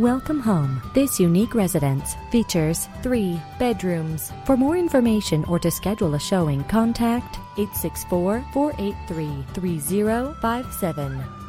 Welcome home. This unique residence features 3 bedrooms. For more information or to schedule a showing, contact 864-483-3057.